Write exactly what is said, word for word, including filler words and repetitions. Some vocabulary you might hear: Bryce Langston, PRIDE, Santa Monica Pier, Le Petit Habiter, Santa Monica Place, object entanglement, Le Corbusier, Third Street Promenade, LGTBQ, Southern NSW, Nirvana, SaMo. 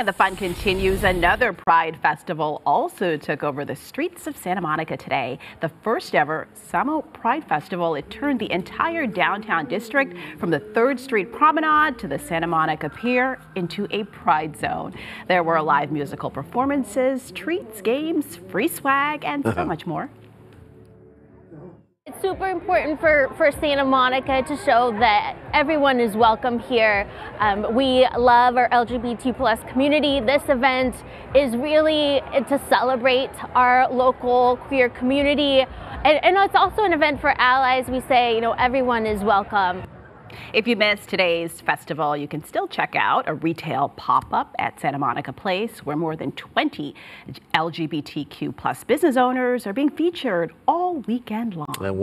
And the fun continues. Another Pride Festival also took over the streets of Santa Monica today. The first ever SaMo Pride Festival. It turned the entire downtown district from the Third Street Promenade to the Santa Monica Pier into a Pride Zone. There were live musical performances, treats, games, free swag, and so much more. It's super important for, for Santa Monica to show that everyone is welcome here. Um, we love our L G B T plus community. This event is really to celebrate our local queer community. And, and it's also an event for allies. We say, you know, everyone is welcome. If you missed today's festival, you can still check out a retail pop-up at Santa Monica Place where more than twenty L G B T Q plus business owners are being featured all weekend long.